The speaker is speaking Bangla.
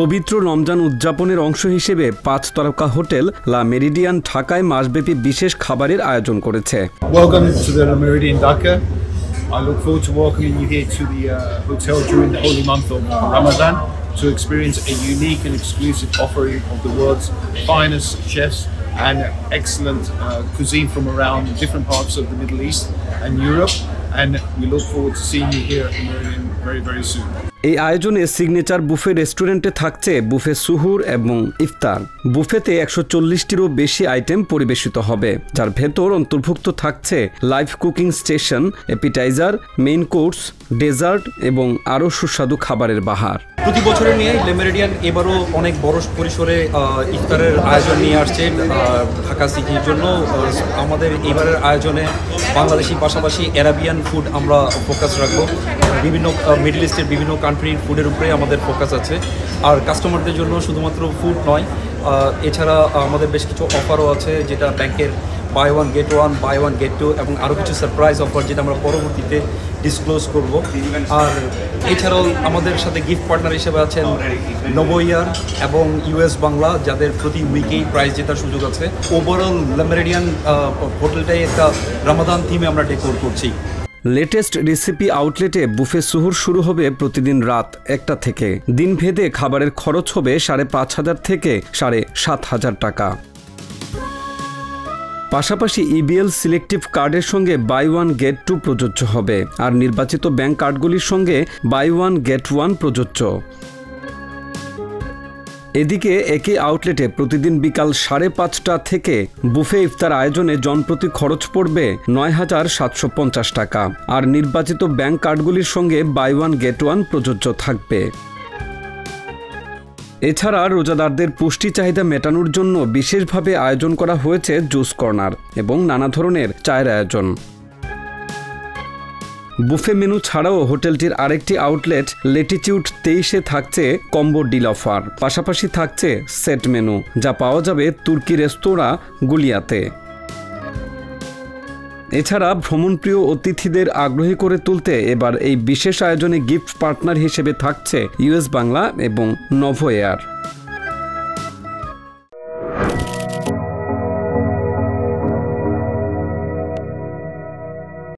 পবিত্র রমজান উদযাপনের অংশ হিসেবে 5 তারকা হোটেল লা মেরিডিয়ান ঢাকায় মাসব্যাপী বিশেষ খাবারের আয়োজন করেছে। Welcome to the Le Méridien Dhaka. I look forward to welcoming you here to the hotel during the holy month of Ramadan to experience a unique and exclusive offering of the world's finest chefs and excellent cuisine from around different parts of the Middle East and Europe. And we look forward to seeing you here at the Meridian very, very soon. এই আয়োজনে সিগনেচার বুফে রেস্টুরেন্টে থাকছে বুফে সুহুর এবং ইফতার। বুফেতে 140টিরও বেশি আইটেম পরিবেশিত হবে, যার ভেতর অন্তর্ভুক্ত থাকছে live cooking station, appetizer, main course, dessert এবং আরও সুস্বাদু খাবারের বাহার। প্রতি বছরের নিয়ে লে মেরিডিয়ান এবারও অনেক বড় পরিসরে ইফতারের আয়োজন নিয়ে আসছে ঢাকা সিটির জন্য। আমাদের এবারের আয়োজনে বাংলাদেশি পাশাপাশি অ্যারাবিয়ান ফুড আমরা ফোকাস রাখবো। বিভিন্ন মিডল ইস্টের বিভিন্ন কান্ট্রির ফুডের উপরে আমাদের ফোকাস আছে। আর কাস্টমারদের জন্য শুধুমাত্র ফুড নয়, এছাড়া আমাদের বেশ কিছু অফারও আছে, যেটা ব্যাংকের buy one get two এবং আরও কিছু সারপ্রাইজ অফার, যেটা আমরা পরবর্তীতে ডিসক্লোজ করব। আর এছাড়াও আমাদের সাথে গিফট পার্টনার হিসেবে আছেন নবইয়ার এবং US বাংলা, যাদের প্রতি উইকেই প্রাইজ জেতার সুযোগ আছে। ওভারঅল লে মেরিডিয়ান হোটেলটাই একটা রমাদান থিমে আমরা ডেকোর করছি। লেটেস্ট রেসিপি আউটলেটে বুফে সুহুর শুরু হবে প্রতিদিন রাত 1টা থেকে। দিনভেদে খাবারের খরচ হবে 5,500 থেকে 7,500 টাকা। পাশাপাশি EBL সিলেক্টিভ কার্ডের সঙ্গে বাই ওয়ান গেট টু প্রযোজ্য হবে, আর নির্বাচিত ব্যাংক কার্ডগুলির সঙ্গে বাই ওয়ান গেট ওয়ান প্রযোজ্য। এদিকে একই আউটলেটে প্রতিদিন বিকাল 5:30 থেকে বুফে ইফতার আয়োজনে জনপ্রতি খরচ পড়বে 9,750 টাকা, আর নির্বাচিত ব্যাংক কার্ডগুলির সঙ্গে বাই ওয়ান গেট ওয়ান প্রযোজ্য থাকবে। এছাড়া রোজাদারদের পুষ্টি চাহিদা মেটানোর জন্য বিশেষভাবে আয়োজন করা হয়েছে জুস কর্নার এবং নানা ধরনের চায়ের আয়োজন। বুফে মেনু ছাড়াও হোটেলটির আরেকটি আউটলেট লেটিটিউড 23-এ থাকছে কম্বো ডিল অফার, পাশাপাশি থাকছে সেট মেনু, যা পাওয়া যাবে তুর্কি রেস্তোরাঁ গুলিয়াতে। এছাড়া ভ্রমণপ্রিয় অতিথিদের আগ্রহী করে তুলতে এবার এই বিশেষ আয়োজনে গিফট পার্টনার হিসেবে থাকছে US বাংলা এবং নভো এয়ার।